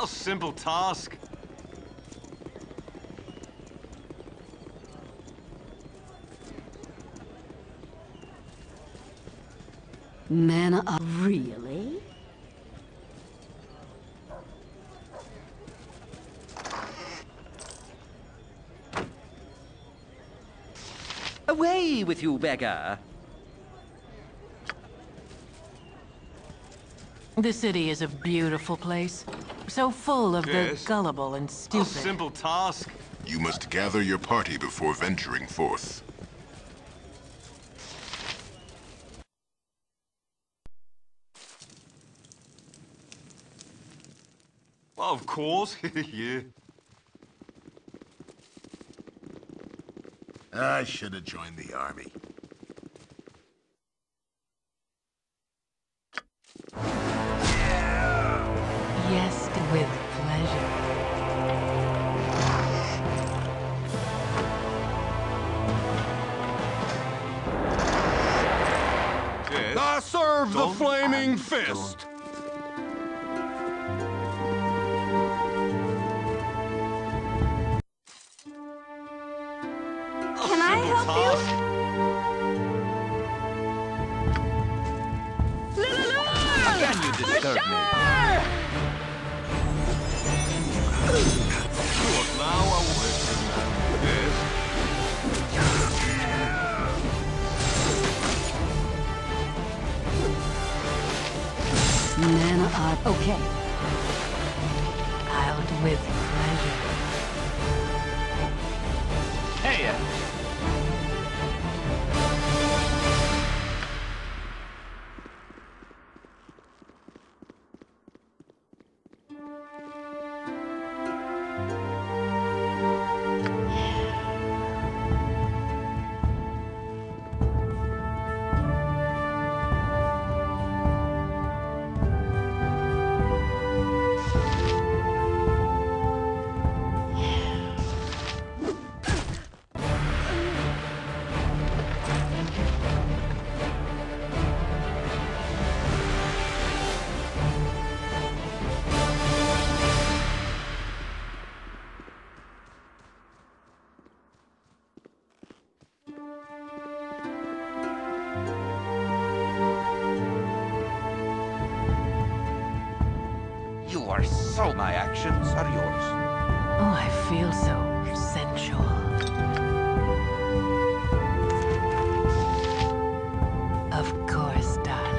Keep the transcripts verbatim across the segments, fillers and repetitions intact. A simple task. Men are really? Away with you, beggar! The city is a beautiful place, so full of yes. the gullible and stupid. A simple task. You must gather your party before venturing forth. Well, of course, yeah. I should have joined the army. Yes, with pleasure. Yes. I serve Don't the flaming I'm fist. Don't. So my actions are yours. Oh, I feel so sensual. Of course, darling.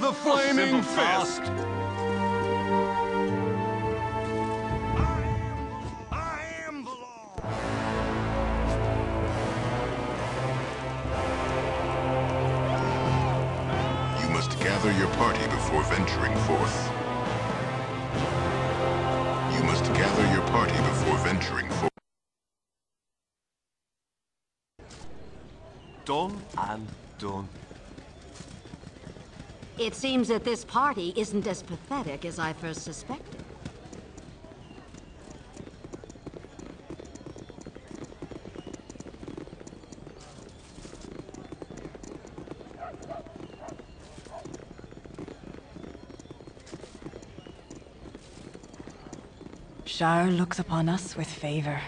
The flaming fist. I am the, I am the Lord. You must gather your party before venturing forth. You must gather your party before venturing forth. Done and done. It seems that this party isn't as pathetic as I first suspected. Shire looks upon us with favor.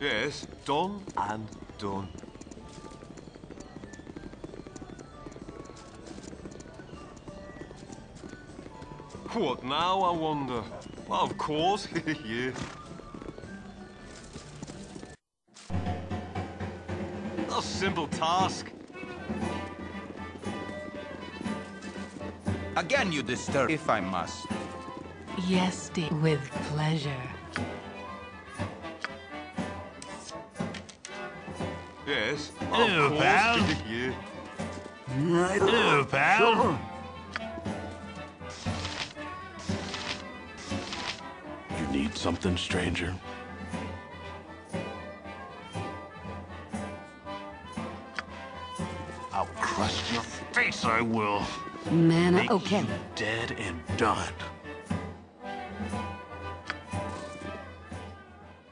Yes, done and done. What now, I wonder? Well, of course, yeah. A simple task. Again you disturb, if I must. Yes, dear, with pleasure. Yes, of course. Ew, pal. Ew, pal. something, stranger? I'll crush your face, I will. Man, Make okay. You dead and done.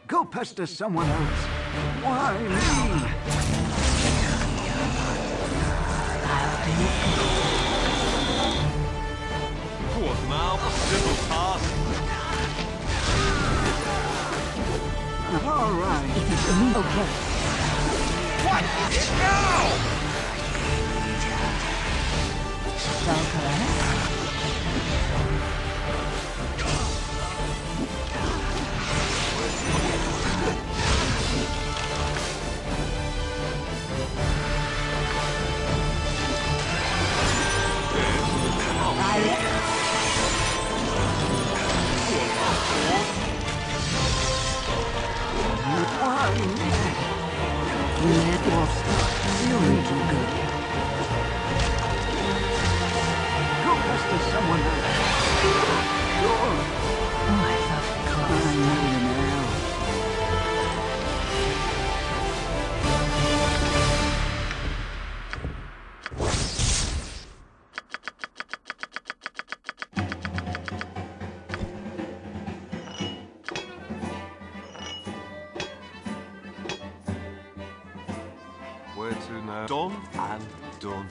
Go pester someone else. Why me? Poor mouth, simple task. All right. Okay. What is it now? Done and done.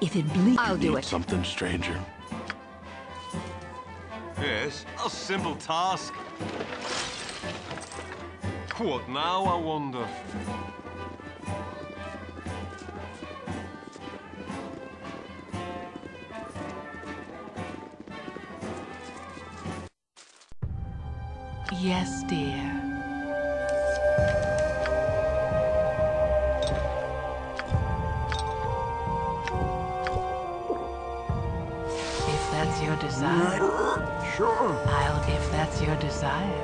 If it bleeds, I'll do it. Something, stranger. Yes, a simple task. What now, I wonder? Yes, dear. If that's your desire, sure. I'll. If that's your desire.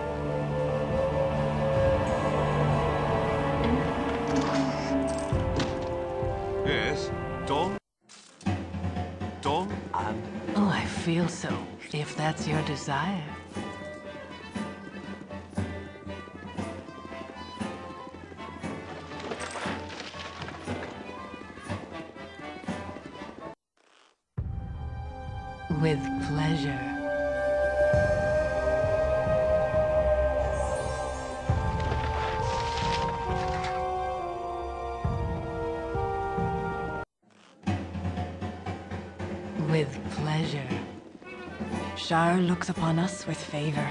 Feel so, if that's your desire. With pleasure. With pleasure. Shar looks upon us with favor.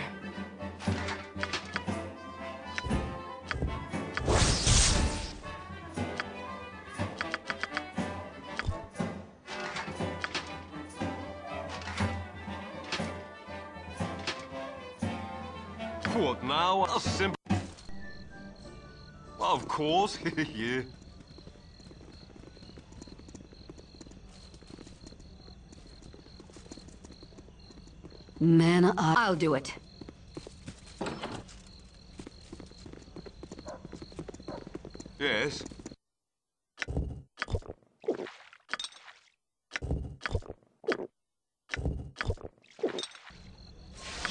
What now? A simple. Well, of course, yeah. Man, I'll do it. Yes.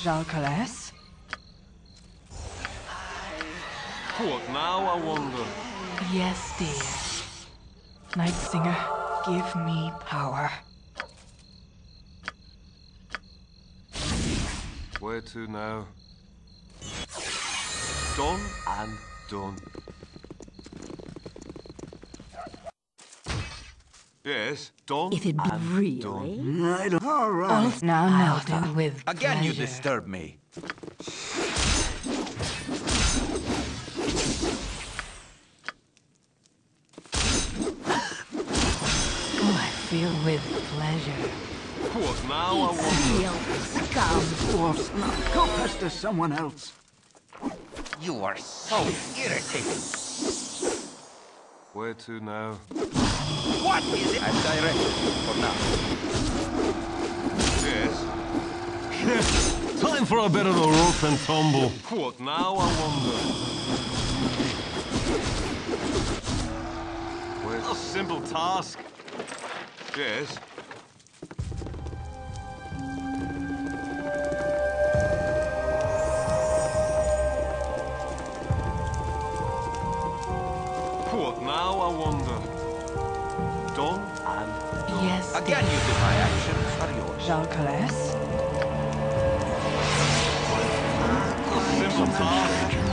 Jalcales? What now, I wonder? Yes, dear. Night Singer, give me power. Where to now? Done and done. Yes, done. If it be really done. I don't. All right. Now, now, done with. Again, pleasure. You disturb me. Oh, I feel with pleasure. What now? Scum. Not go pester someone else. You are so irritating. Where to now? What is it? I'm directed for now. Yes. Time for a bit of a rope and tumble. What now, I wonder? Well, a simple task. Yes. What now, I wonder? Done and... Yes, again, you did my actions are yours. Jean Calais. Simple task.